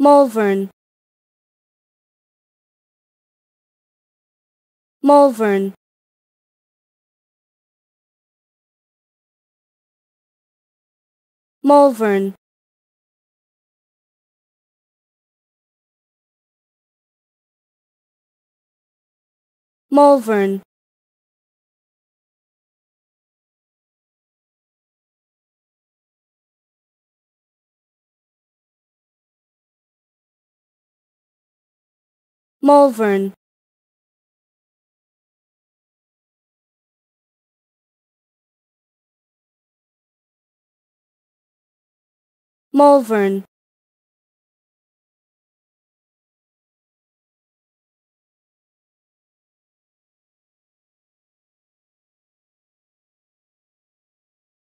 Malvern, Malvern, Malvern, Malvern, Malvern, Malvern.